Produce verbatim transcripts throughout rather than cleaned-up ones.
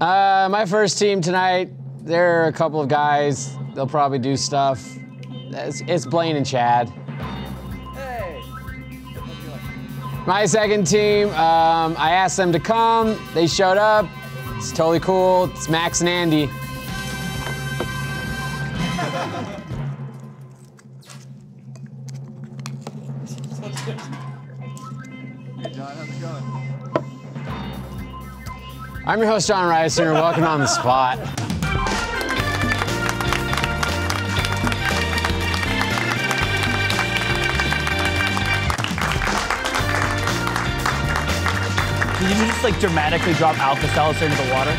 Uh, my first team tonight, there are a couple of guys. They'll probably do stuff. It's, it's Blaine and Chad. Hey. My second team, um, I asked them to come. They showed up. It's totally cool. It's Max and Andy. I'm your host, John Risinger. Welcome to On The Spot. Did you just like dramatically drop Alka-Seltzer into the water?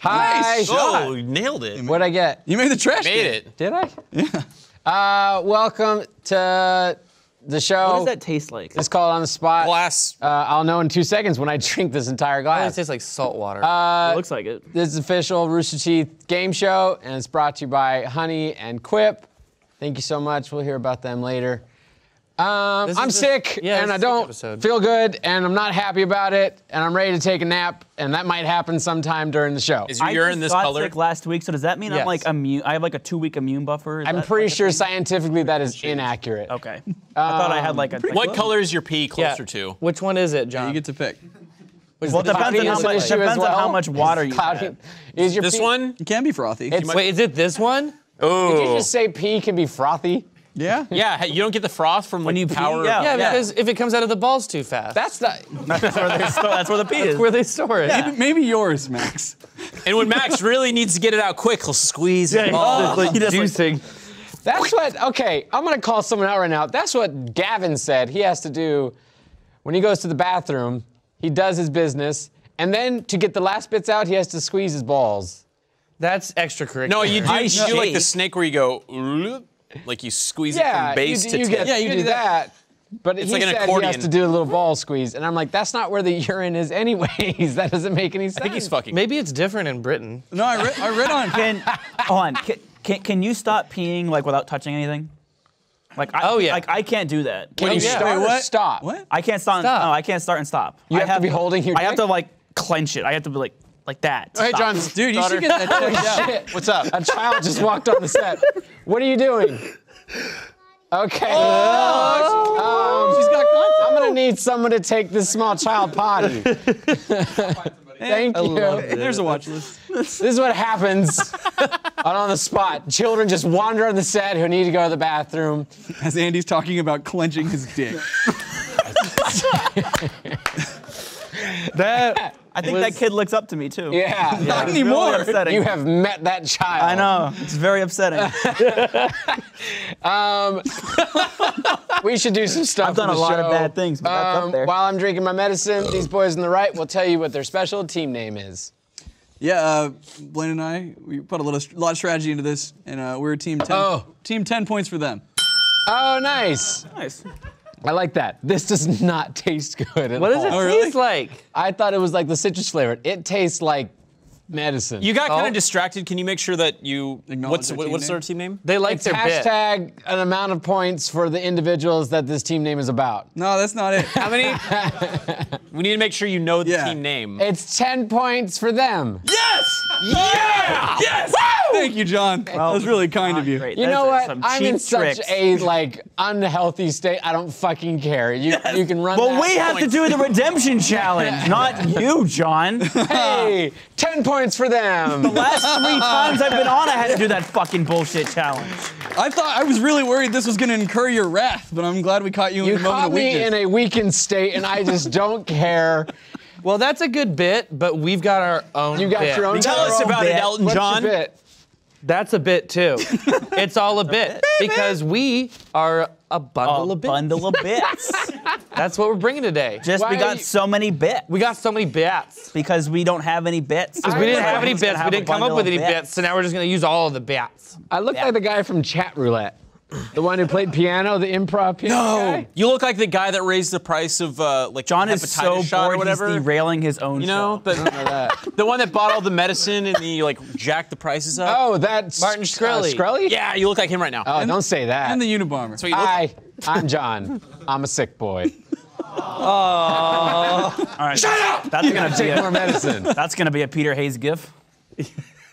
Hi. Nice. Oh, you nailed it. What'd I get? You made the trash. Made kid. It. Did I? Yeah. Uh, welcome to the show. What does that taste like? It's called On The Spot. Glass. Uh, I'll know in two seconds when I drink this entire glass. It tastes like salt water. Uh, it looks like it. This is the official Rooster Teeth game show, and it's brought to you by Honey and Quip. Thank you so much. We'll hear about them later. Um, I'm the, sick, yeah, and I don't episode. feel good, and I'm not happy about it, and I'm ready to take a nap, and that might happen sometime during the show. Is your urine this color? I got sick last week, so does that mean yes. I'm like immune? I have like a two-week immune buffer. Is I'm pretty like sure scientifically that is Change. inaccurate. Okay. Um, I thought I had like a. What close. color is your pee closer yeah. to? Which one is it, John? Yeah, you get to pick. Well, it depends, on how, much, depends well? on how much water you have. Is your this pee? one? It can be frothy. It's, might... Wait, is it this one? Oh. Did you just say pee can be frothy? Yeah. Yeah, you don't get the froth from when like, you power. Yeah, yeah, because yeah. if it comes out of the balls too fast. That's not. That's where they store. That's where the pee is. That's where they store it. Yeah. Maybe, maybe yours, Max. And when Max really needs to get it out quick, he'll squeeze yeah, it. Oh, like, juicing. Like, that's what. Okay, I'm gonna call someone out right now. That's what Gavin said. He has to do when he goes to the bathroom. He does his business, and then to get the last bits out, he has to squeeze his balls. That's extracurricular. No, you do. I you shake. do like the snake where you go. Like you squeeze yeah, it from base you, to you tip. Get, yeah, you, you do, do that. that. But it's he like an said accordion. He has to do a little ball squeeze, and I'm like, that's not where the urine is, anyways. That doesn't make any sense. I think he's fucking. Maybe it's different in Britain. No, I read. I read on. Can, hold on. Can, can can you stop peeing like without touching anything? Like I, oh yeah. Like I can't do that. Can oh, you yeah. start Wait, what? Or stop? What? I can't stop. stop. And, no, I can't start and stop. You I have, have to be to, holding your. I dick? have to like clench it. I have to be like. Like that. All right, John, dude, you should get that checked out. Shit. What's up? A child just walked on the set. What are you doing? Okay. Oh, um, she's got content. I'm gonna need someone to take this small child potty. Thank you. There's a watch list. This is what happens on On The Spot. Children just wander on the set who need to go to the bathroom. As Andy's talking about clenching his dick. That. I think was, that kid looks up to me, too. Yeah. yeah. Not anymore. Really you have met that child. I know. It's very upsetting. um, we should do some stuff I've done a lot show. of bad things, but um, that's up there. While I'm drinking my medicine, these boys on the right will tell you what their special team name is. Yeah, uh, Blaine and I, we put a, little, a lot of strategy into this, and uh, we're team ten. Oh. Team ten points for them. Oh, nice. Nice. I like that. This does not taste good at What does all. it oh, really? taste like? I thought it was like the citrus flavor. It tastes like medicine. You got oh. kind of distracted. Can you make sure that you acknowledge what's their what, team what's their team name? They like it's their hashtag bit. An amount of points for the individuals that this team name is about. No, that's not it. How many? We need to make sure you know the yeah. team name. It's ten points for them. Yes! Yeah! Yes! Woo! Thank you, John. Well, that was really kind of you. Great. You Those know what? I'm in tricks. such a like unhealthy state. I don't fucking care. You yes. you can run. Well, we have points. to do the redemption challenge, not you, John. Hey, ten points for them. The last three times I've been on, I had to do that fucking bullshit challenge. I thought I was really worried this was going to incur your wrath, but I'm glad we caught you in you a moment of weakness. You caught me in a weakened state, and I just don't care. Well, that's a good bit, but we've got our own You got bit. your own Tell us own about bit. it, Elton What's John. Your bit? That's a bit, too. It's all a bit, because we are a bundle a of bits. A bundle of bits. That's what we're bringing today. Just Why we got so many bits. We got so many bits. Because we don't have any bits. Because we didn't have any bits. We didn't come up with any bits. bits, so now we're just going to use all of the bits. I look bits. like the guy from Chat Roulette. The one who played piano, the improv piano No! Guy? You look like the guy that raised the price of, uh, like, John hepatitis is so shot bored, or whatever. He's derailing his own You know, show. But I don't know that. The one that bought all the medicine and he, like, jacked the prices up. Oh, that's... Martin Shkreli. Uh, Shkreli? Yeah, you look like him right now. Oh, and, don't say that. And the Unabomber. Hi, like. I'm John. I'm a sick boy. Oh. All right. Shut up! That's you gonna be a, more medicine. That's gonna be a Peter Hayes gif.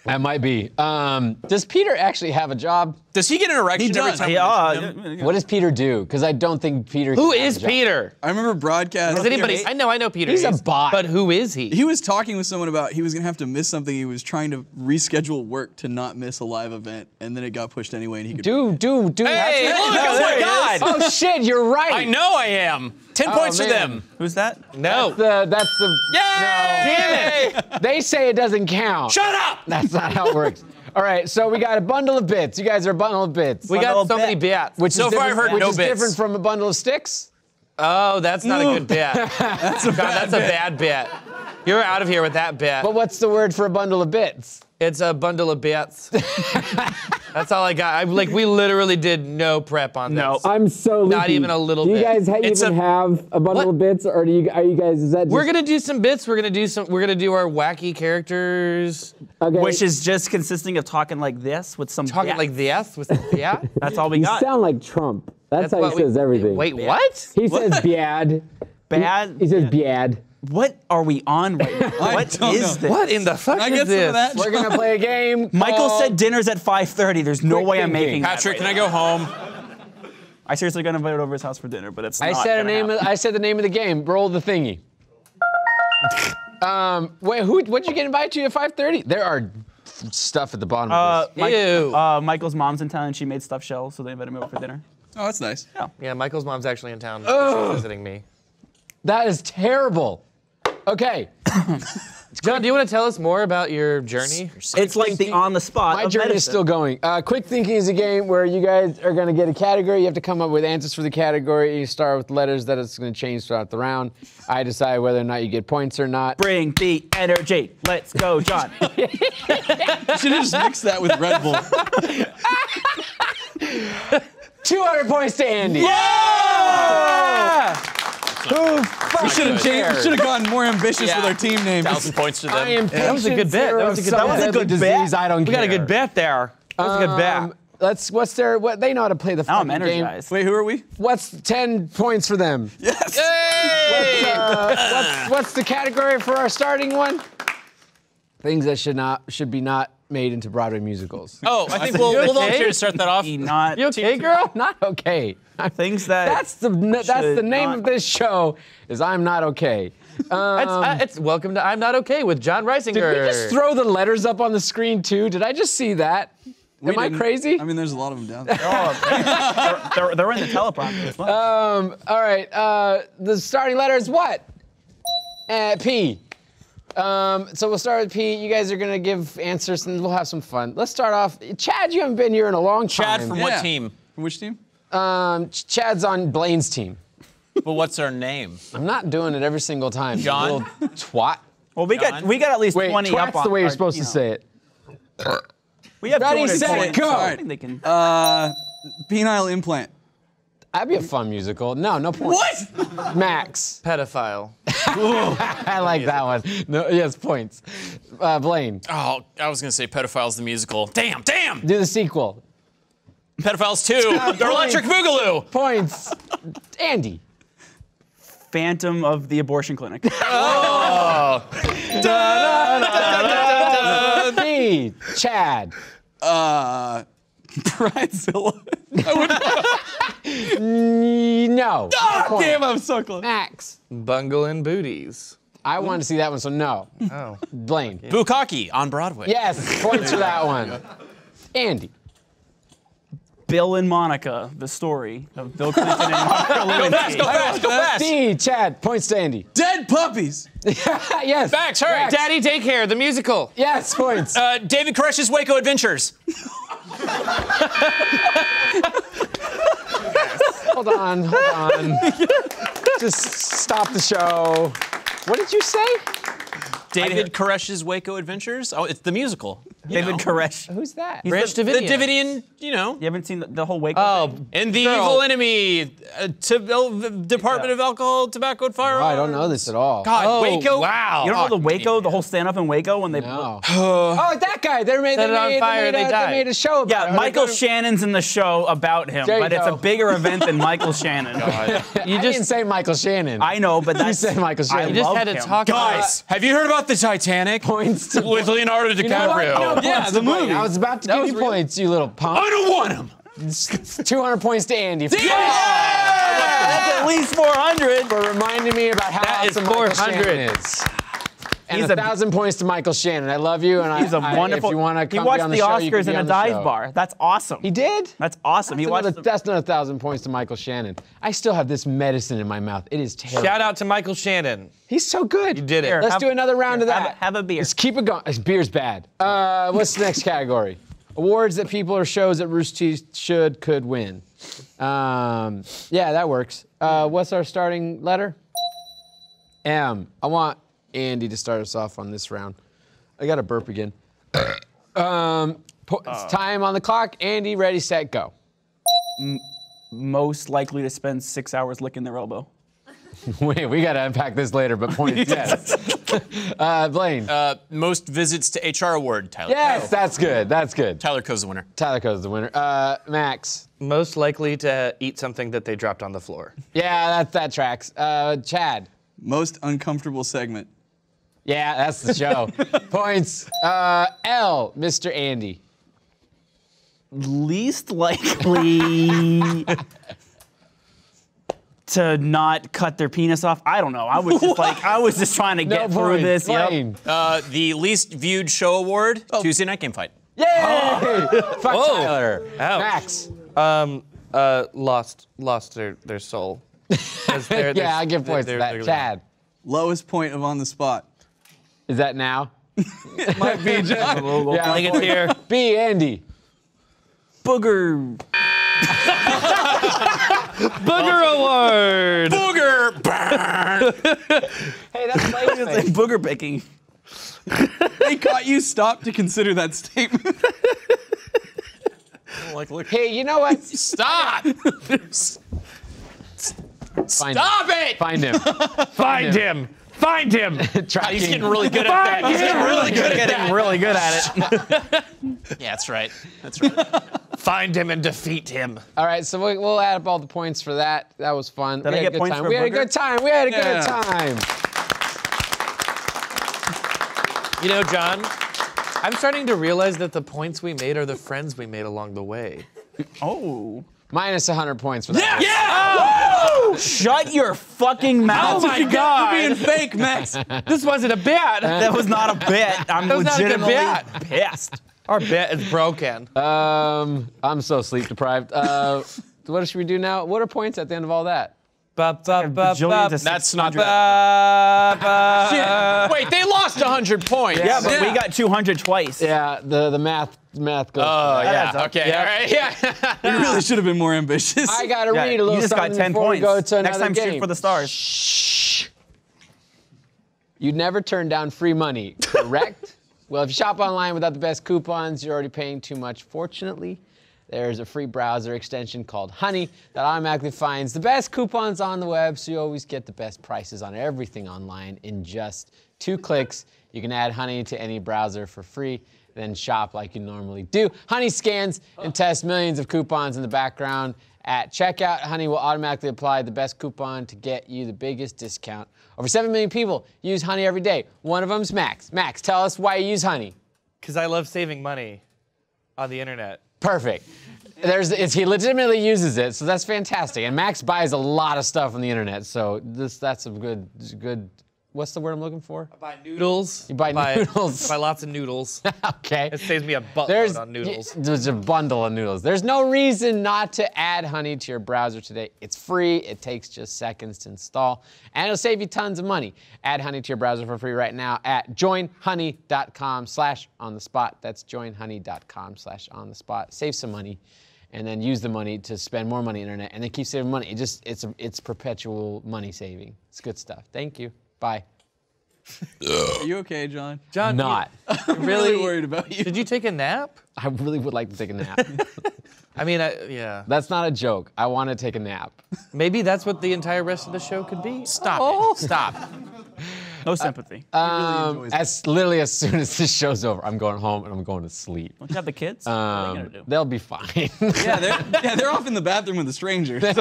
That might be. Um, does Peter actually have a job? Does he get an erection he does. every time? He, uh, what does Peter do? Because I don't think Peter. Who is Peter? I remember broadcast. Does anybody? I know, I know Peter. He's Hayes, a bot. But who is he? He was talking with someone about he was gonna have to miss something. He was trying to reschedule work to not miss a live event, and then it got pushed anyway. And he could. Do do do. Hey! Look, oh my God! Oh shit! You're right. I know I am. Ten oh, points man. for them. Who's that? No. That's the. That's the Yay! No. Damn it! They say it doesn't count. Shut up! That's not how it works. All right, so we got a bundle of bits. You guys are a bundle of bits. We bundle got so bit. many bits. Which so is far I've heard which no is bits. different from a bundle of sticks. Oh, that's not Ooh. a good bit. that's a God, bad that's bit. a bad bit. You're out of here with that bit. But what's the word for a bundle of bits? It's a bundle of bits. That's all I got. I, like we literally did no prep on this. No, I'm so leaky. Not even a little bit. Do you guys ha even a, have a bundle what? of bits, or do you? Are you guys? Is that? Just... We're gonna do some bits. We're gonna do some. We're gonna do our wacky characters, okay. which is just consisting of talking like this with some talking bits. like this with yeah. That's all we got. You sound like Trump. That's, That's how he says we, everything. Wait, what? He what? says bad. Bad. He, he says bad. What are we on right now? What is this? What in the fuck is this? We're gonna play a game. Michael said dinner's at five thirty. There's no way I'm making that. Patrick, can I go home? I seriously got invited over to his house for dinner, but it's not gonna happen. I said the name of the game. Roll the thingy. um, wait, who? What'd you get invited to at five thirty? There are stuff at the bottom uh, of this. Ew. Uh, Michael's mom's in town and she made stuffed shells, so they invited me over for dinner. Oh, that's nice. Yeah. Yeah, Michael's mom's actually in town. She's visiting me. That is terrible. Okay. John, do you want to tell us more about your journey? It's like the on the spot. My journey is still going. Uh, quick thinking is a game where you guys are going to get a category. You have to come up with answers for the category. You start with letters that it's going to change throughout the round. I decide whether or not you get points or not. Bring the energy. Let's go, John. You should just mix that with Red Bull. two hundred points to Andy. Yeah! Who we should have changed. We should have gotten more ambitious yeah. with our team names. Thousand points to them. I am yeah, that was a good bet. That was a good, that was a good disease. Bet. I don't we care. We got a good bet there. That was um, a good bet. Let's. What's their? What they know how to play the fucking game. I'm energized. Game. Wait, who are we? What's ten points for them? Yes. Yay! What's, uh, what's, what's the category for our starting one? Things that should not should be not made into Broadway musicals. Oh, I think we'll volunteer we'll okay? to start that off. Not you okay, girl? Not okay. Things that that's the that's the name of this show is I'm Not Okay. Um, uh, it's welcome to I'm Not Okay with John Risinger. Did we just throw the letters up on the screen too? Did I just see that? We Am I crazy? I mean, there's a lot of them down there. oh, they're, they're, they're in the teleprompter. Um, all right. Uh, the starting letter is what? Uh, P. Um, so we'll start with Pete. You guys are gonna give answers and we'll have some fun. Let's start off. Chad, you haven't been here in a long time. Chad from yeah. what team? From which team? Um, Ch Chad's on Blaine's team. But what's our name? I'm not doing it every single time. John? You little twat. Well, we John? got we got at least Wait, twenty twat's up on. That's the way you're our, supposed you know. to say it. We have Ready, set, go. I think they can. Uh, penile implant. That'd be a fun musical. No, no point. What? Max. Pedophile. I like that one. No, yes, points. Uh, Blaine. Oh, I was gonna say Pedophiles the musical. Damn, damn. Do the sequel. Pedophiles two. Uh, the Electric Boogaloo. Points. Andy. Phantom of the Abortion Clinic. Oh. da, da, da, da, da, da. D. Chad. Uh. Bridezilla. No. Oh, damn, I'm so close. Max. Bungling Booties. I wanted to see that one, so no. Oh. Blaine. Bukkake on Broadway. Yes, points for that one. Andy. Bill and Monica, the story of Bill Clinton and Monica Lewinsky. Go fast, go fast, go fast. D, Chad, points to Andy. Dead Puppies. Yes. Facts, hurry. Facts. Daddy Daycare, the musical. Yes, points. Uh, David Koresh's Waco Adventures. Hold on, hold on. Just stop the show. What did you say? David Koresh's Waco Adventures? Oh, it's the musical. They've been Koresh. Who's that? Koresh Davidian. The Davidian, you know. You haven't seen the, the whole Wake Up thing? And the Girl. Evil Enemy, uh, to, uh, Department yeah. of Alcohol, Tobacco, and Firearms. Oh, I don't know this at all. God, oh, Waco. Wow. You don't oh, know the Waco, yeah. the whole stand-up in Waco when they... No. oh, that guy. They made, they made, on fire, they made, they uh, they made a show about yeah, it. Yeah, Michael Shannon's in the show about him, but go. It's a bigger event than Michael Shannon. God. You just, I didn't say Michael Shannon. I know, but that's... You said Michael Shannon. I you just had to talk about... Guys, have you heard about the Titanic? Points with Leonardo DiCaprio. Yeah, the movie. I was about to that give you real. Points, you little punk. I don't want him. two hundred points to Andy. Yeah! Yeah! That's at least four hundred. For reminding me about how that awesome is Michael Shannon is. And he's a thousand points to Michael Shannon. I love you, and he's I. He's a wonderful. I, if you want to come on the show, he watched the Oscars in a dive bar. That's awesome. He did. That's awesome. That's he another, watched. The, that's not a thousand points to Michael Shannon. I still have this medicine in my mouth. It is terrible. Shout out to Michael Shannon. He's so good. You did it. Here, Let's have, do another round here, of that. Have, have a beer. Let's keep it going. Beer's bad. Uh, what's the next category? Awards that people or shows that Rooster Teeth should could win. Um, yeah, that works. Uh, what's our starting letter? M. I want Andy to start us off on this round. I got to burp again. um, uh, time on the clock. Andy, ready, set, go. M most likely to spend six hours licking their elbow. Wait, we got to unpack this later, but point is yes. uh, Blaine. Uh, most visits to H R award, Tyler. Yes, oh. that's good, that's good. Tyler Coe's the winner. Tyler Coe's the winner. Uh, Max. Most likely to eat something that they dropped on the floor. Yeah, that, that tracks. Uh, Chad. Most uncomfortable segment. Yeah, that's the show. Points. Uh, L, Mister Andy. Least likely to not cut their penis off. I don't know. I was just like, I was just trying to no get point. Through this. Yep. Uh, the least viewed show award. Oh. Tuesday Night Game Fight. Yay! Oh. Fuck Whoa. Tyler. Ouch. Max. Um, uh, lost, lost their their soul. They're, they're, yeah, I give points to that. Chad. Lowest point of On The Spot. Is that now? It might be, John. Yeah, I think it's here. B, Andy. Booger. Booger award. Booger. Hey, that's like like booger picking. They caught you. Stop to consider that statement. I don't like looking. Hey, you know what? Stop. Find Stop him. It! Find him. Find him. Find him. Tracking. He's getting really good at that. He's getting really good at getting really good at it. Yeah, that's right. That's right. Find him and defeat him. All right, so we, we'll add up all the points for that. That was fun. Did we I had get a good time. We had a good time. We had a yeah. good time. You know, John, I'm starting to realize that the points we made are the friends we made along the way. Oh. Minus one hundred points for that. Yeah! yeah! Oh! Shut your fucking mouth. Oh my God. You're being fake, Max. This wasn't a bit. That was not a bit. I'm legitimately pissed. Our bit is broken. Um, I'm so sleep deprived. Uh, what should we do now? What are points at the end of all that? Bop, bop, bop, bop. That's not bad. Wait, they lost one hundred points. Yeah, but yeah. we got two hundred twice. Yeah, the, the math. Math goes. Oh, yeah. Okay. Yep. All right. Yeah. You really should have been more ambitious. I got to yeah, read a little something before points. We go to another game. Next time, game. Shoot for the stars. Shh. You'd never turn down free money, correct? Well, if you shop online without the best coupons, you're already paying too much. Fortunately, there's a free browser extension called Honey that automatically finds the best coupons on the web, so you always get the best prices on everything online in just two clicks. You can add Honey to any browser for free, then shop like you normally do. Honey scans and tests millions of coupons in the background. At checkout, Honey will automatically apply the best coupon to get you the biggest discount. Over seven million people use Honey every day. One of them's Max. Max, tell us why you use Honey. Because I love saving money on the internet. Perfect. There's, it's, he legitimately uses it, so that's fantastic. And Max buys a lot of stuff on the internet, so this, that's a good, good, what's the word I'm looking for? I buy noodles. You buy, buy noodles. I buy lots of noodles. Okay. It saves me a buttload on noodles. There's a bundle of noodles. There's no reason not to add Honey to your browser today. It's free. It takes just seconds to install, and it'll save you tons of money. Add Honey to your browser for free right now at join honey dot com slash on the spot. That's join honey dot com slash on the spot. Save some money, and then use the money to spend more money on the internet, and then keep saving money. It just it's it's perpetual money saving. It's good stuff. Thank you. Bye. Are you okay, John? John, not. I'm really, really worried about you. Did you take a nap? I really would like to take a nap. I mean, I, yeah. That's not a joke. I want to take a nap. Maybe that's what the entire rest of the show could be. Stop oh. it. Stop. No sympathy. Uh, um, really as literally as soon as this show's over, I'm going home and I'm going to sleep. Don't you have the kids? Um, what are they gonna do? They'll be fine. yeah, they're yeah, they're off in the bathroom with a stranger. So.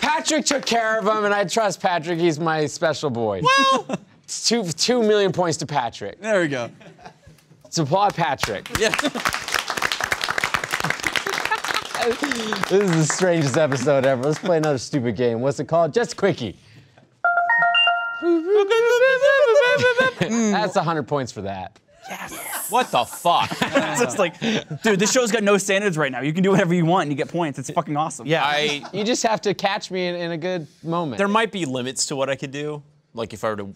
Patrick took care of them, and I trust Patrick. He's my special boy. Well, it's two two million points to Patrick. There we go. Let's applaud Patrick. Yeah. This is the strangest episode ever. Let's play another stupid game. What's it called? Just Quickie. That's one hundred points for that. Yes. yes. What the fuck? It's just like, dude, this show's got no standards right now. You can do whatever you want and you get points. It's fucking awesome. Yeah. I, you just have to catch me in, in a good moment. There might be limits to what I could do. Like if I were to.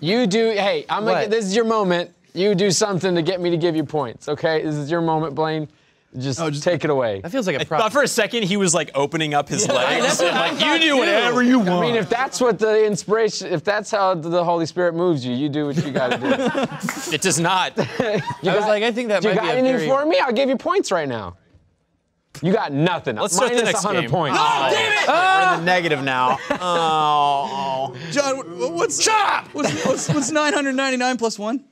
You do. Hey, I'm gonna, this is your moment. You do something to get me to give you points. Okay. This is your moment, Blaine. Just, oh, just take it away. That feels like a problem. I thought for a second he was like opening up his yeah, legs and like, you do whatever you want. I mean, if that's what the inspiration, if that's how the Holy Spirit moves you, you do what you gotta do. It does not. you I got, was like, I think that might be a very... You got anything for me? I'll give you points right now. You got nothing. Let's Minus start the next one hundred game. Points. Oh, oh, damn it! Oh. We're in the negative now. oh. John, what's... Shut up! What's, what's, what's nine hundred ninety-nine plus one?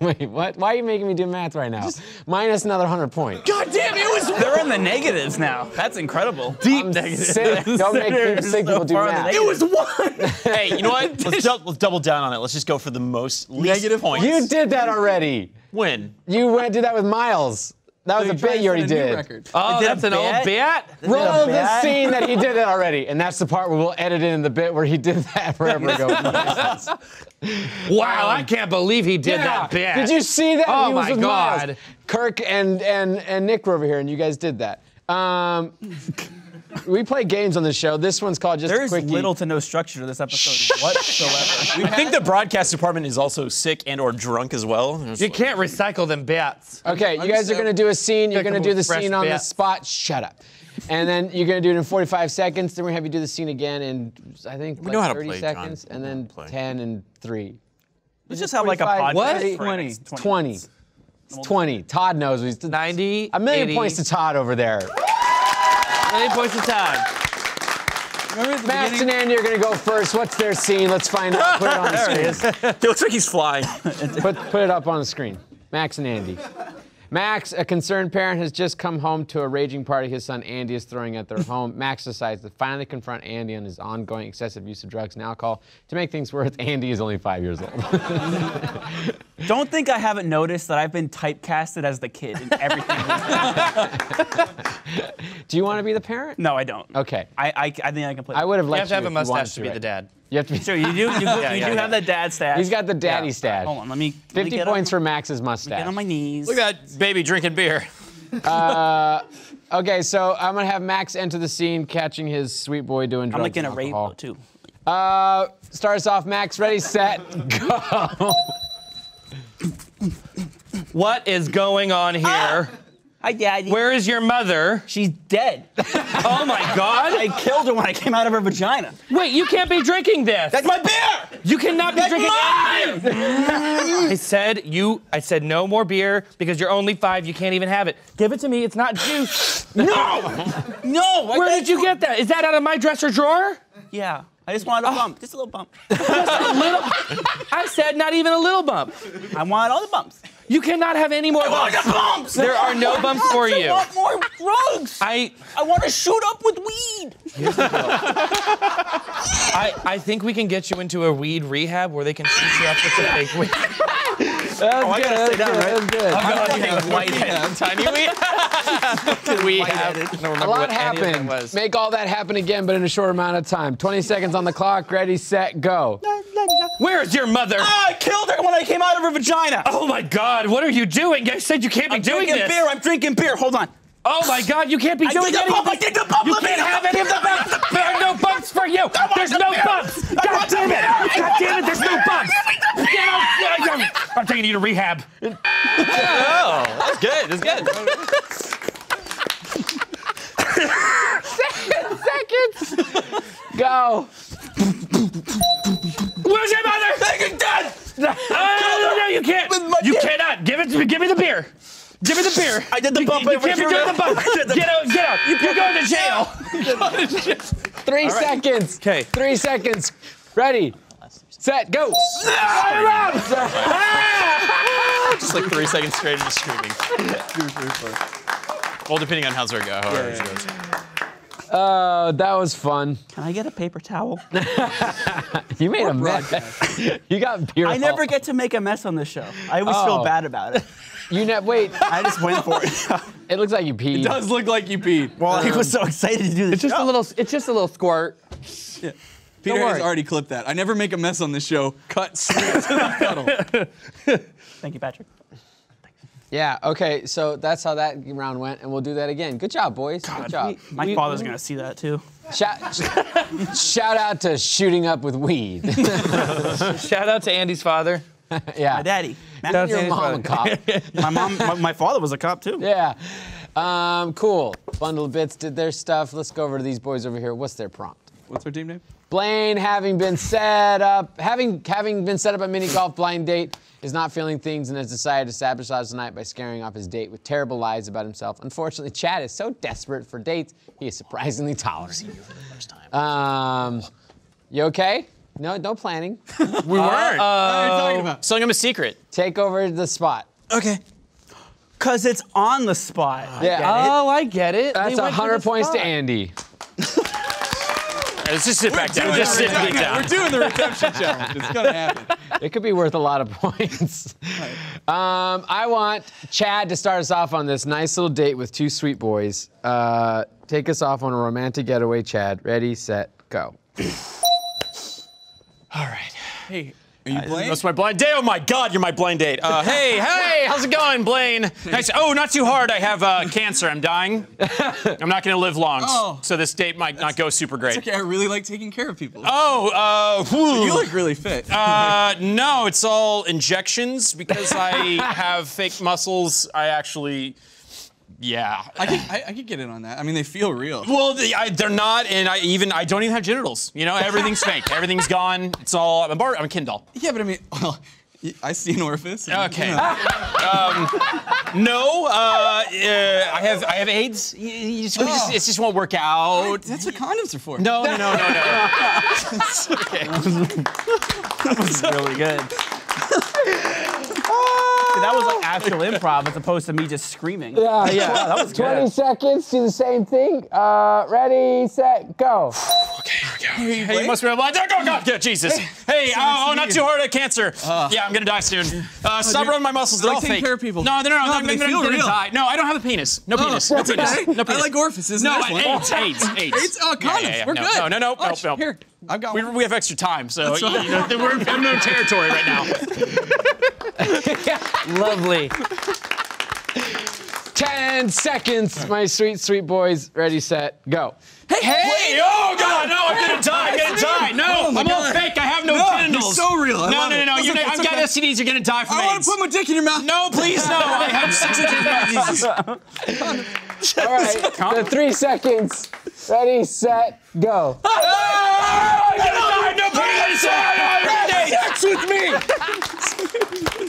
Wait, what? Why are you making me do math right now? Just minus another one hundred points. God damn, it was... They're in the negatives now. That's incredible. Deep I'm negatives. Sick. Don't make people, so people do math. It was one! Hey, you know what? Let's, du let's double down on it. Let's just go for the most least negative points. You did that already. When? You went did that with Miles. That was so a bit you already did. Oh, did that's an bet? Old bit? Roll the scene that he did it already. And that's the part where we'll edit in the bit where he did that forever ago. Wow, um, I can't believe he did yeah. that bit. Did you see that? Oh, he was my with God. Miles. Kirk and, and, and Nick were over here, and you guys did that. Um, we play games on this show. This one's called Just Quickie. There is little to no structure to this episode whatsoever. We think the broadcast department is also sick and or drunk as well. There's you can't like... recycle them bats. Okay, I'm you guys so are gonna do a scene. You're gonna do the scene on bats. The spot. Shut up. And then you're gonna do it in forty-five seconds. Then we have you do the scene again in I think we like know how thirty to play, seconds, John. And then play. ten and three. Let's just have like a podcast. What? twenty. twenty. twenty. twenty. twenty. Todd knows. He's ninety. A million eighty. Points to Todd over there. Any points to Todd. Max and Andy are gonna go first. What's their scene? Let's find out. Put it on the screen. It looks like he's flying. put, put it up on the screen. Max and Andy. Max, a concerned parent, has just come home to a raging party his son Andy is throwing at their home. Max decides to finally confront Andy on his ongoing excessive use of drugs and alcohol. To make things worse, Andy is only five years old. Don't think I haven't noticed that I've been typecasted as the kid in everything. Do you want to be the parent? No, I don't. Okay. I, I, I think I can play. I would have let you. You have to have a mustache to be the dad. You have to be. Sure, you do. You, you, yeah, you yeah, do yeah. have that dad stash. He's got the daddy yeah. stash. Hold on, let me. Fifty let me points on, for Max's mustache. Get on my knees. Look at that baby drinking beer. uh, okay, so I'm gonna have Max enter the scene, catching his sweet boy doing drugs. I'm like in a rape too. Uh, starts off, Max. Ready, set, go. What is going on here? Ah! Hi, Daddy. Where is your mother? She's dead. Oh my God! I killed her when I came out of her vagina. Wait, you can't be drinking this. That's my beer. You cannot be That's drinking mine! I said you. I said no more beer because you're only five. You can't even have it. Give it to me. It's not juice. No. No. Where did you get that? Is that out of my dresser drawer? Yeah. I just wanted a oh. bump, just a little bump. Just a little. I said not even a little bump. I want all the bumps. You cannot have any more I bumps. Want the bumps. There are no bumps for you. I want more drugs. I I want to shoot up with weed. I I think we can get you into a weed rehab where they can shoot you up with some fake weed. That's oh, good. That's good. That's good. I'm going to take white tiny weed. We have. A lot happened. Make all that happen again, but in a short amount of time. Twenty seconds on the clock. Ready, set, go. Where is your mother? Oh, I killed her when I came out of her vagina. Oh my God! What are you doing? I said you can't be I'm doing this. I'm drinking beer. I'm drinking beer. Hold on. Oh my God! You can't be I doing this. I did the bump. You can't have any of the bumps. There are no bumps for you. There's no beer. Bumps. I God damn it! God damn it! There's no bumps. I'm taking you to rehab. Oh, that's good. That's good. Seven seconds. Go. No, no, no, you can't. You cannot. Give it to me. Give me the beer. Give me the beer. I did the bump. You, you can't be doing the bump. Get out, get out. You're going to jail. Three right. seconds. Okay. Three seconds. Ready, set, go. Just like three seconds straight of just screaming. Well, depending on how hard it goes. Oh, that was fun. Can I get a paper towel? You made or a mess. You got beer. I never get to make a mess on this show. I always oh. feel bad about it. You never wait. I just went for it. It looks like you peed. It does look like you peed. Well, um, I was so excited to do this. It's just show. a little. It's just a little squirt. Yeah. Peter has already clipped that. I never make a mess on this show. Cut straight to the puddle. Thank you, Patrick. Yeah, okay, so that's how that round went, and we'll do that again. Good job, boys. God, Good job. We, my we, father's we, gonna see that too. Shout, shout out to shooting up with weed. Shout out to Andy's father. Yeah. My daddy. Matt, your mom a cop. My mom, my, my father was a cop too. Yeah. Um, cool. Bundle of Bits did their stuff. Let's go over to these boys over here. What's their prompt? What's their team name? Blaine, having been set up, having having been set up a mini golf blind date, is not feeling things and has decided to sabotage the night by scaring off his date with terrible lies about himself. Unfortunately, Chad is so desperate for dates, he is surprisingly tolerant. I've seen you for the first time. Um, you okay? No, no planning. We weren't. Uh, what are you talking about? Selling him a secret. Take over the spot. Okay. Cause it's on the spot. Oh, yeah. I oh, I get it. That's a hundred points spot. to Andy. Let's just sit We're back down. We're just sit back down. We're doing the redemption challenge. It's gonna happen. It could be worth a lot of points. Right. Um, I want Chad to start us off on this nice little date with two sweet boys. Uh, take us off on a romantic getaway, Chad. Ready, set, go. All right. Hey, are you uh, Blaine? That's my blind date. Oh my God, you're my blind date. Uh, hey, hey, how's it going, Blaine? Nice. Oh, not too hard. I have uh, cancer. I'm dying. I'm not gonna live long, oh, so this date might not go super great. That's okay. I really like taking care of people. Oh, uh, so you look really fit. Uh, no, it's all injections because I have fake muscles. I actually. Yeah, I could, I, I could get in on that. I mean, they feel real. Well, they, I, they're not, and I even I don't even have genitals. You know, everything's fake. Everything's gone. It's all. I'm a bar, I'm a Ken doll. Yeah, but I mean, well, I see an orifice. And, okay. You know. um, no, uh, uh, I have I have AIDS. You, you just, oh. just, it just won't work out. Right, that's what condoms are for. No, no, no, no, no. It's okay. That was really good. That was like actual improv as opposed to me just screaming. Yeah, yeah. Wow, that was twenty good. seconds, do the same thing. Uh, ready, set, go. Okay, here we go. Hey, you must be able to go, go, go. Yeah, Jesus. Hey, hey oh, oh not too hard at cancer. Uh, yeah, I'm gonna die soon. Uh, oh, stop rubbing my muscles, they're all fake. Care of people. No, no, no, no, no, no, they no, feel no, real. Die. No, I don't have a penis. No oh, penis, no penis, okay. no penis. I like orifices, no, nice one. AIDS, AIDS, AIDS. AIDS, oh, condoms, yeah, yeah, yeah. we're no, good. No, no, no, oh, no, no. Here, I've got one. We have extra time, so we're in unknown territory right now. Lovely. Ten seconds, my sweet, sweet boys. Ready, set, go. Hey! Hey! Oh God! No, I'm gonna die! I'm gonna die! No! I'm all fake! I have no genitals! No, you're so real! No, no, no, no! I've got S T Ds. You're gonna die from AIDS. I want to put my dick in your mouth. No, please, no! I have six S T Ds. All right, the three seconds. Ready, set, go. I'm gonna die! No penis! Have sex with me!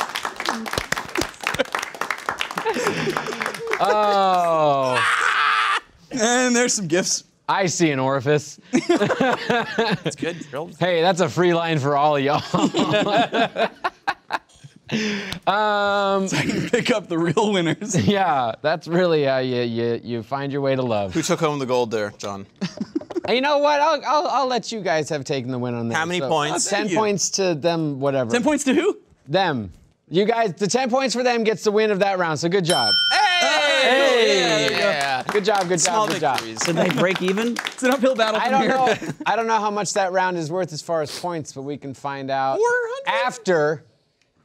Oh. And there's some gifts. I see an orifice. That's good. Hey, that's a free line for all of y'all. um, so I can pick up the real winners. Yeah, that's really how uh, you, you, you find your way to love. Who took home the gold there, John? And you know what? I'll, I'll, I'll let you guys have taken the win on that. How many so, points? Ten you. points to them, whatever. Ten points to who? Them. You guys, the ten points for them gets the win of that round, so good job. Hey! Hey! Yeah. Good job, good Small job, good victories. job. Did they break even? It's an uphill battle from I don't here. Know, I don't know how much that round is worth as far as points, but we can find out after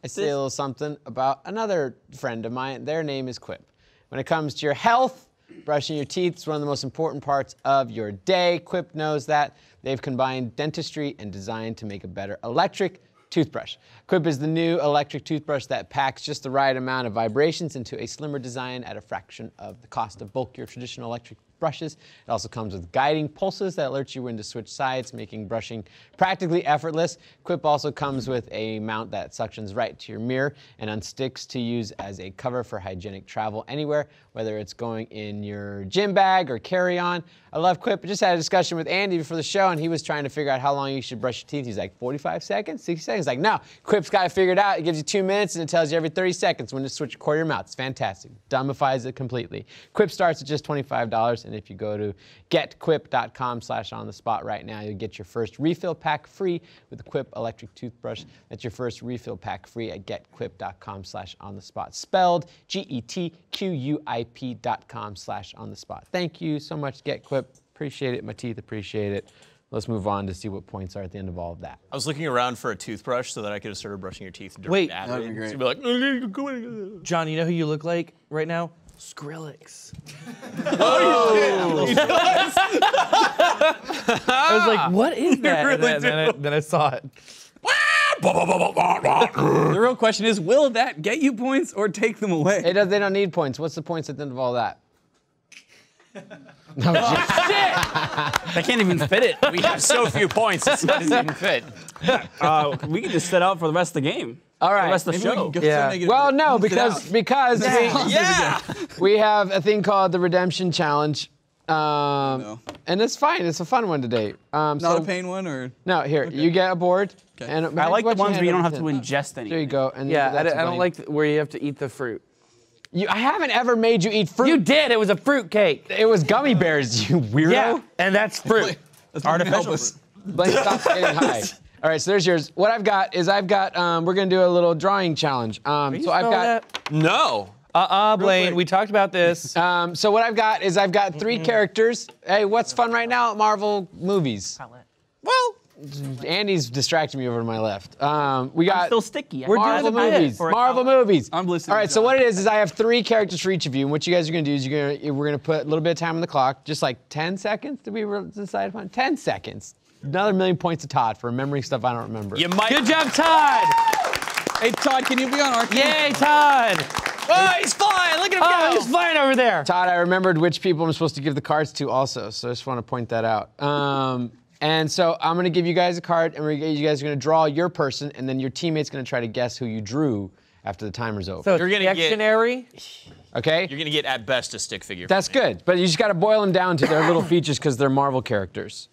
I say a little something about another friend of mine. Their name is Quip. When it comes to your health, brushing your teeth is one of the most important parts of your day. Quip knows that. They've combined dentistry and design to make a better electric toothbrush. Quip is the new electric toothbrush that packs just the right amount of vibrations into a slimmer design at a fraction of the cost of bulkier traditional electric brushes. It also comes with guiding pulses that alert you when to switch sides, making brushing practically effortless. Quip also comes with a mount that suctions right to your mirror and unsticks to use as a cover for hygienic travel anywhere, whether it's going in your gym bag or carry-on. I love Quip. I just had a discussion with Andy before the show, and he was trying to figure out how long you should brush your teeth. He's like, forty-five seconds, sixty seconds? Like, no, Quip's got it figured out. It gives you two minutes, and it tells you every thirty seconds when to switch a quarter of your mouth. It's fantastic. Dumbifies it completely. Quip starts at just twenty-five dollars, and if you go to getquip.com slash on the spot right now, you'll get your first refill pack free with the Quip electric toothbrush. That's your first refill pack free at getquip.com slash on the spot. Spelled G-E-T-Q-U-I-P dot com slash on the spot. Thank you so much, Get Quip. Appreciate it. My teeth appreciate it. Let's move on to see what points are at the end of all of that. I was looking around for a toothbrush so that I could have started brushing your teeth. Wait, that would be great. So you'd be like, John, you know who you look like right now? Skrillex. Oh, he does. I was like, what is that? Really and then, then, I, then I saw it. The real question is, will that get you points or take them away? It does, they don't need points. What's the points at the end of all that? No, oh, shit! They can't even fit it. We have so few points, it doesn't even fit. Uh, we can just sit out for the rest of the game. All right. The rest of the Maybe show. We yeah. so well, no, because because yeah. We, yeah. we have a thing called the Redemption Challenge. Um, no. And it's fine. It's a fun one today. Um, Not so, a pain one, or no? Here, okay. You get a board. Okay. And I like the ones where you don't have to ingest anything. There you go. And yeah, I, I don't like where you have to eat the fruit. You, I haven't ever made you eat fruit. You did. It was a fruit cake. It was gummy bears, you weirdo. Yeah, and that's fruit. That's artificial. Blaine, stop getting high. All right, so there's yours. What I've got is I've got. Um, we're gonna do a little drawing challenge. Um, Are you so I've got. That? No. Uh-uh, Blaine. We talked about this. Um, so what I've got is I've got three mm-hmm. characters. Hey, what's fun right now at Marvel movies? Well. Andy's distracting me over to my left. Um, we got I'm still sticky. We're Marvel doing movies. Marvel movies. I'm listening. All right, so what it is is I have three characters for each of you, and what you guys are gonna do is you're gonna we're gonna put a little bit of time on the clock, just like ten seconds. Did we decide upon ten seconds? Another million points to Todd for remembering stuff I don't remember. You might. Good job, Todd. Hey, Todd, can you be on our team? Yay, Todd. Oh, he's flying! Look at him oh, go! He's flying over there. Todd, I remembered which people I'm supposed to give the cards to, also, so I just want to point that out. Um, And so I'm gonna give you guys a card, and we're, you guys are gonna draw your person, and then your teammate's gonna try to guess who you drew after the timer's over. So you're gonna Pictionary. Get, okay. You're gonna get at best a stick figure. That's good, but you just gotta boil them down to their little features because they're Marvel characters.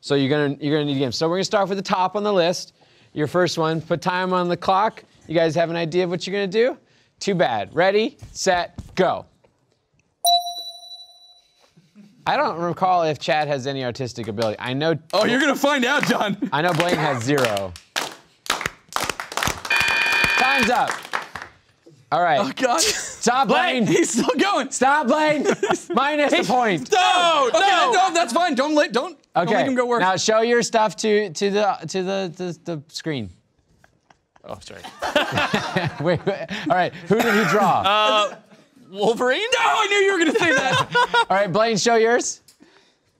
So you're gonna you're gonna need games. So we're gonna start with the top on the list. Your first one. Put time on the clock. You guys have an idea of what you're gonna do? Too bad. Ready, set, go. I don't recall if Chad has any artistic ability. I know. Oh, you're gonna find out, John. I know Blaine has zero. Time's up. All right. Oh God. Stop, Blaine. Blaine. He's still going. Stop, Blaine. Minus a point. No, no, okay, no, that's fine. Don't let, don't. Okay. Don't make him go work. Now show your stuff to to the to the the, the screen. Oh, sorry. wait, wait. All right. Who did he draw? Uh, Wolverine? No, I knew you were gonna say that. All right, Blaine, show yours.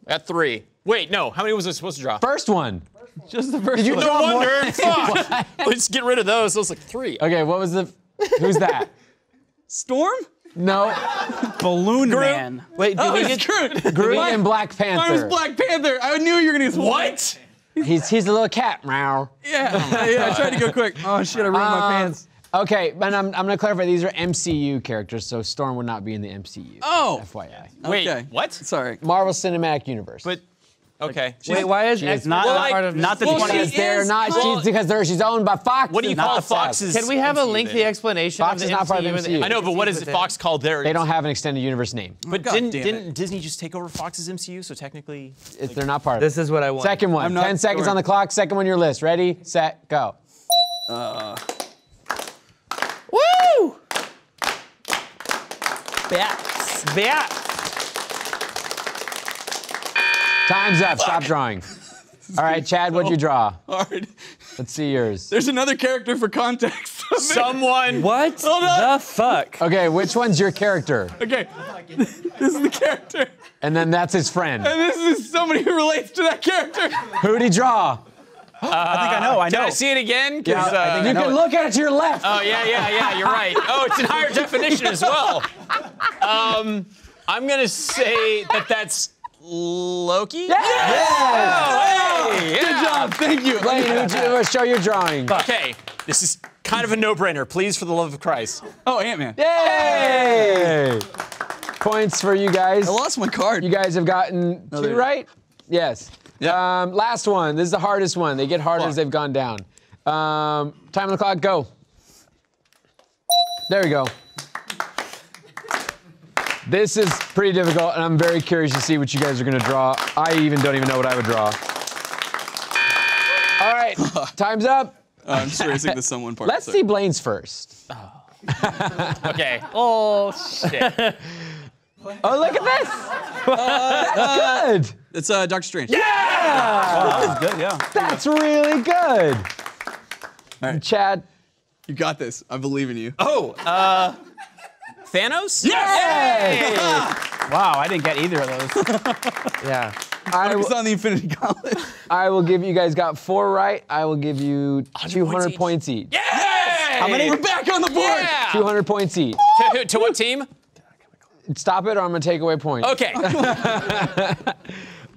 I got three. Wait, no. How many was I supposed to draw? First one. First one. Just the first Did you one. No wonder. Fuck. Let's get rid of those. Those like three. Okay, what was the? Who's that? Storm? No. Balloon Groot. Man. Wait, did oh, we get Groot? Groot and Black Panther. I was Black Panther. I knew you were gonna say what? He's he's a little cat. Meow. Yeah. Oh yeah. I tried to go quick. Oh shit! I ruined um, my pants. Okay, but I'm, I'm gonna clarify, these are M C U characters, so Storm would not be in the M C U. Oh! F Y I. Wait, okay. What? Sorry. Marvel Cinematic Universe. But, okay. Like, wait, why is X not, well, not part of not the well, twentieth? They're not, well, she's, because they're, she's owned by Fox. What do you call Fox's? Can we have M C U a lengthy then? Explanation Fox of the is not part of the M C U. I know, but what is it Fox called their? They don't have an extended universe name. But God didn't, didn't Disney just take over Fox's M C U, so technically? Like, they're not part of it. This is what I want. Second one, ten seconds on the clock, second one your list. Ready, set, go. Uh. Woo! Bats, bats. Time's up. Fuck. Stop drawing. All right, Chad, so what'd you draw? Hard. Let's see yours. There's another character for context. Someone. What the fuck? Okay, which one's your character? Okay, this is the character. And then that's his friend. And this is somebody who relates to that character. Who'd he draw? Uh, I think I know, I know. Can I see it again? Yeah, uh, I think you I can look at it to your left. Oh, yeah, yeah, yeah, you're right. Oh, it's in higher definition as well. Um, I'm gonna say that that's Loki. Yeah! Yes! Yes! Hey, yeah. Good job. Thank you. Blaine, you, show your drawing. Okay, this is kind of a no-brainer. Please, for the love of Christ. Oh, Ant-Man. Yay! Yay! Points for you guys. I lost my card. You guys have gotten no, two right. Yes. Yep. Um, last one. This is the hardest one. They get harder Fuck. as they've gone down. Um, time on the clock. Go. There we go. This is pretty difficult, and I'm very curious to see what you guys are gonna draw. I even don't even know what I would draw. All right, time's up. Uh, I'm just erasing the someone part. Let's so. see Blaine's first. Oh. Okay. Oh shit. Oh, look at this. Uh, That's uh, good. It's uh, Doctor Strange. Yeah. Wow, that was good. Yeah. That's really good. All right, Chad. You got this. I believe in you. Oh. Uh, Thanos? Yes! Yeah. Wow, I didn't get either of those. Yeah. I was on the Infinity Gauntlet. I will give you guys got four right. I will give you two hundred points each. Yeah! Yes! How many? We're back on the board. Yeah. two hundred points each. To, who, to what team? Stop it, or I'm gonna take away points. Okay.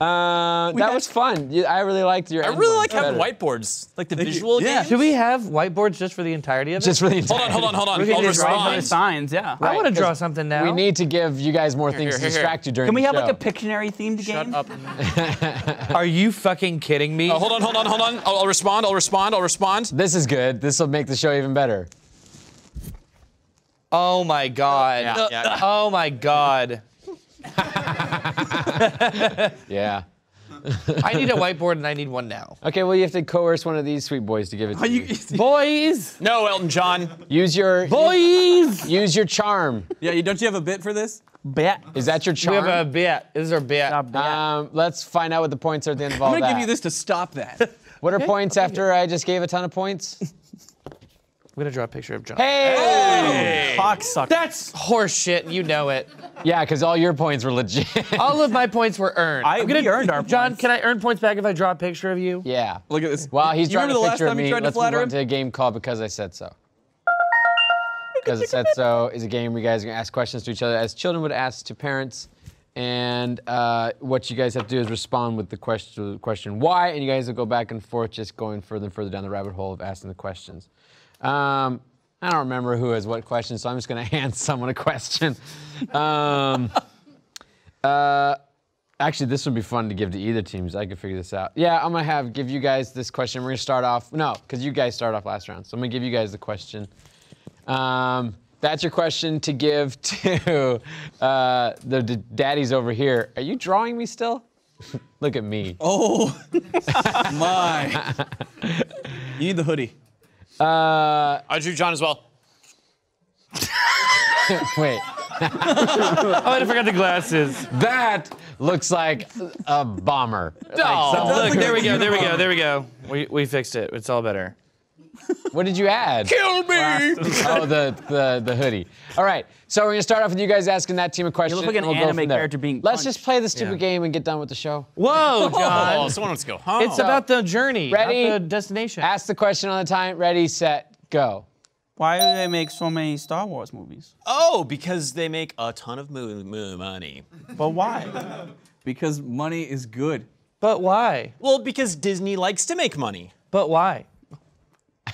Uh, that was fun. I really liked your. I really like having whiteboards, like the visual games. Should we have whiteboards just for the entirety of it? Just for the entirety. Hold on, hold on, hold on. All the signs, yeah. I want to draw something now. We need to give you guys more things to distract you during the show. Can we have like a Pictionary themed game? Shut up. Are you fucking kidding me? Hold on, hold on, hold on. I'll respond. I'll respond. I'll respond. This is good. This will make the show even better. Oh my god. Oh my god. Yeah. I need a whiteboard and I need one now. Okay, well you have to coerce one of these sweet boys to give it to you. Boys! No, Elton John. Use your boys. Use your charm. Yeah, you don't you have a bit for this? Bet. Is that your charm? We have a bit. Is there a bit? Um, let's find out what the points are at the end of all that. I'm gonna give you this to stop that. What are points after I just gave a ton of points? I'm gonna draw a picture of John. Hey! Cocksucker. Hey. That's horseshit. You know it. Yeah, because all your points were legit. All of my points were earned. I, I'm gonna, we earned our John, points. Can I earn points back if I draw a picture of you? Yeah. Look at this. While he's you drawing a picture of me, let's move on to a game called Because I Said So. Because I Said So is a game where you guys are gonna ask questions to each other as children would ask to parents. And uh, what you guys have to do is respond with the question, question why, and you guys will go back and forth just going further and further down the rabbit hole of asking the questions. Um, I don't remember who has what question, so I'm just gonna hand someone a question. Um, uh, actually, this would be fun to give to either team, so I could figure this out. Yeah, I'm gonna have give you guys this question. We're gonna start off, no, because you guys started off last round, so I'm gonna give you guys the question. Um, that's your question to give to uh, the d daddies over here. Are you drawing me still? Look at me. Oh, my. You need the hoodie. Uh, I drew John as well. Wait. Oh, I forgot the glasses. That looks like a bomber. Oh, like look, there we go, there we go, there we go. We, we fixed it, it's all better. What did you add? Kill me! Oh, the, the, the hoodie. All right, so we're gonna start off with you guys asking that team a question. You look like an we'll anime character being Let's punched. just play this stupid yeah. game and get done with the show. Whoa, John! Oh, someone wants to go home. It's so, about the journey, ready, not the destination. Ask the question on the time. Ready, set, go. Why do they make so many Star Wars movies? Oh, because they make a ton of mo mo money. But why? Because money is good. But why? Well, because Disney likes to make money. But why?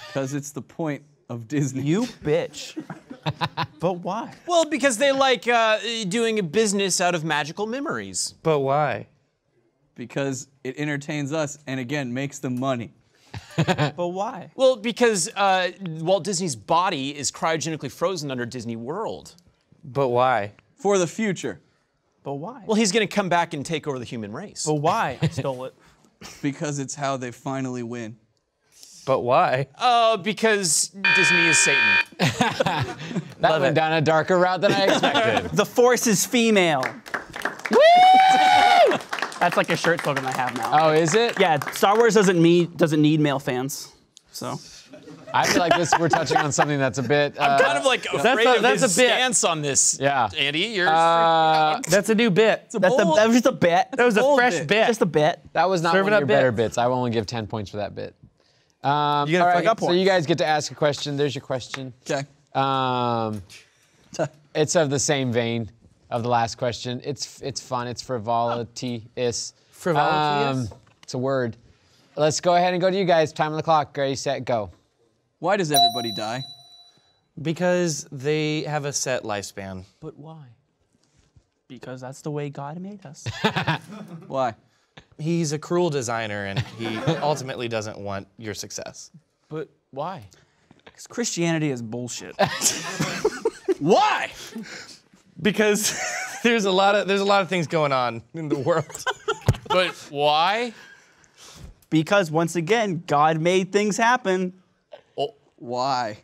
Because it's the point of Disney. You bitch. But why? Well, because they like uh, doing a business out of magical memories. But why? Because it entertains us and, again, makes them money. But why? Well, because uh, Walt Disney's body is cryogenically frozen under Disney World. But why? For the future. But why? Well, he's going to come back and take over the human race. But why? I stole it. Because it's how they finally win. But why? Oh, uh, because Disney is Satan. That Love went it. down a darker route than I expected. The Force is female. Woo! That's like a shirt slogan I have now. Oh, is it? Yeah, Star Wars doesn't need doesn't need male fans, so. I feel like this we're touching on something that's a bit. Uh, I'm kind of like afraid that's a, that's of his a bit. stance on this. Yeah, Andy, you're. Uh, that's a new bit. It's a that's bold, a, that was just a bit. That was a, a fresh bit. bit. Just a bit. That was not Serving one of your bits. better bits. I will only give ten points for that bit. Um, you all right, up so you guys get to ask a question. There's your question. Okay. Um, it's of the same vein. of the last question. It's it's fun. It's frivolity-is. Frivolity-is? Um, it's a word. Let's go ahead and go to you guys. Time on the clock. Ready, set, go. Why does everybody die? Because they have a set lifespan. But why? Because that's the way God made us. Why? He's a cruel designer, and he ultimately doesn't want your success. But why? Because Christianity is bullshit. Why? Because there's a lot of there's a lot of things going on in the world. But why? Because once again, God made things happen. Oh, why?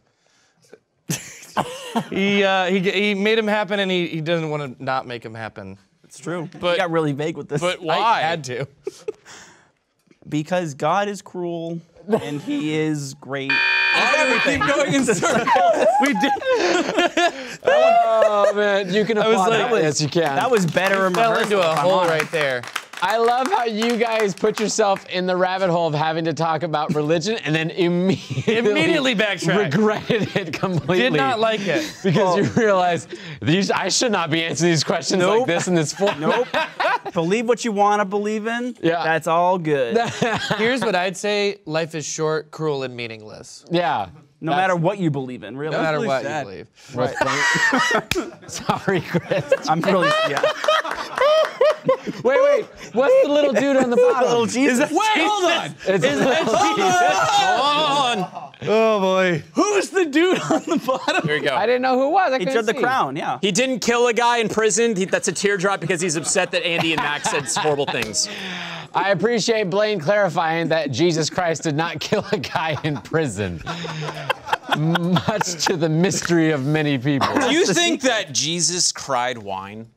he, uh, he he made them happen, and he he doesn't want to not make them happen. It's true. But, you got really vague with this. But why? I had to. Because God is cruel, and he is great. Oh, we keep going in circles. We did. Oh, man. You can applaud was like, that. Was, yes, you can. That was better in rehearsal. Fell into a hole right there. I love how you guys put yourself in the rabbit hole of having to talk about religion and then immediately, immediately backtracked. Regretted it completely. Did not like it. Because well, you realize, these, I should not be answering these questions nope. like this in this form. Nope. Believe what you want to believe in. Yeah. That's all good. Here's what I'd say. Life is short, cruel, and meaningless. Yeah. No matter what you believe in, really. No matter really what sad. you believe. Right. Sorry, Chris. I'm really, yeah. Wait, wait. What's the little dude on the bottom? Little Jesus. Wait, Jesus? hold on. It's Is that Jesus? Hold on. Oh boy. Who's the dude on the bottom? Here we go. I didn't know who it was. I he took the crown. Yeah. He didn't kill a guy in prison. He, that's a teardrop because he's upset that Andy and Max said horrible things. I appreciate Blaine clarifying that Jesus Christ did not kill a guy in prison. Much to the mystery of many people. Do you think that Jesus cried wine?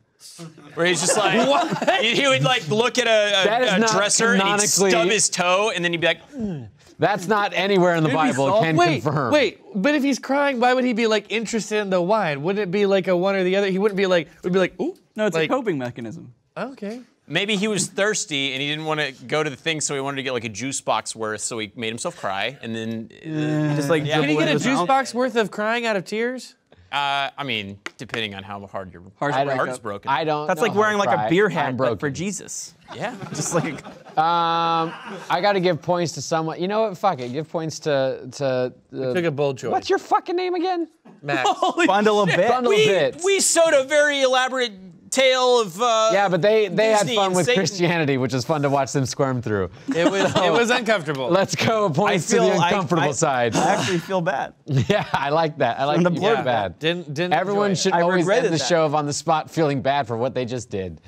Where he's just like, what? He would like look at a, a, a dresser and he'd stub his toe, and then he'd be like, mm. That's not anywhere in the Bible. It can wait, confirm. Wait, but if he's crying, why would he be like interested in the wine? Wouldn't it be like a one or the other? He wouldn't be like, would be like, ooh. No, it's like, a coping mechanism. Okay. Maybe he was thirsty and he didn't want to go to the thing, so he wanted to get like a juice box worth, so he made himself cry, and then uh, just like yeah. Can he get a juice out? box worth of crying out of tears? Uh, I mean, depending on how hard your heart's, I heart's broken. I don't. That's know like wearing like cry. a beer hat but for Jesus. Yeah, just like. Um, I got to give points to someone. You know what? Fuck it. Give points to to. Uh, took a bold choice. What's your fucking name again? Max. Holy Bundle shit. a bit. Bundle we, a bit. We sewed a very elaborate tale of. Uh, yeah, but they they Disney had fun with Satan. Christianity, which was fun to watch them squirm through. It was so, it was uncomfortable. Let's go points feel, to the uncomfortable I, I, side. I actually feel bad. Yeah, I like that. I like the feel yeah, bad. Didn't didn't. Everyone should it. always end the that. show of On the Spot feeling bad for what they just did.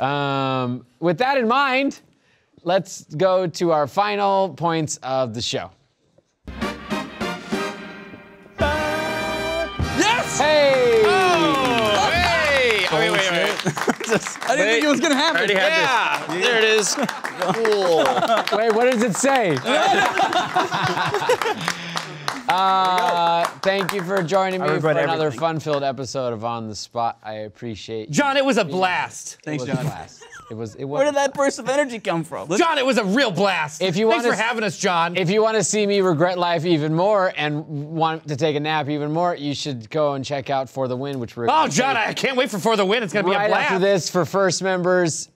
Um, with that in mind, let's go to our final points of the show. Yes! Hey! Oh, hey! Oh, wait, wait, wait. Just, I didn't wait. think it was gonna happen. I yeah. yeah, there it is. Cool. Wait, what does it say? Uh, thank you for joining me for another fun-filled episode of On the Spot. I appreciate you. John, it was a blast. Thanks, John. It was a blast. It was, it was Where did that burst of energy come from? John, it was a real blast. If you Thanks for having us, John. If you want to see me regret life even more and want to take a nap even more, you should go and check out For the Win, which we're Oh, John, I can't wait for For the Win. It's going to be a blast. Right after this, for FIRST members,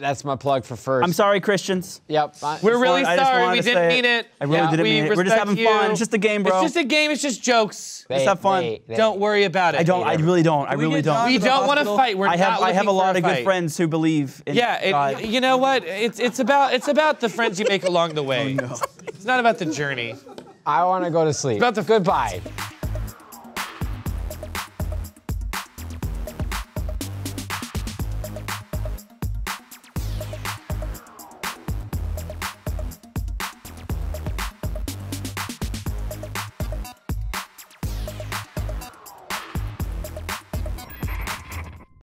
that's my plug for FIRST. I'm sorry, Christians. Yep. We're really want, sorry. We didn't mean it. it. I really yeah, didn't mean it. We're just having you. fun. It's just a game, bro. It's just a game. It's just jokes. They, just have fun. They, they, don't worry about it. I don't. I really don't. I really don't. We don't want to fight. We're I have, not I have a lot a of good friends who believe in Yeah. It, God. You know what? It's it's about it's about the friends you make along the way. Oh, no. It's not about the journey. I want to go to sleep. It's about the goodbye.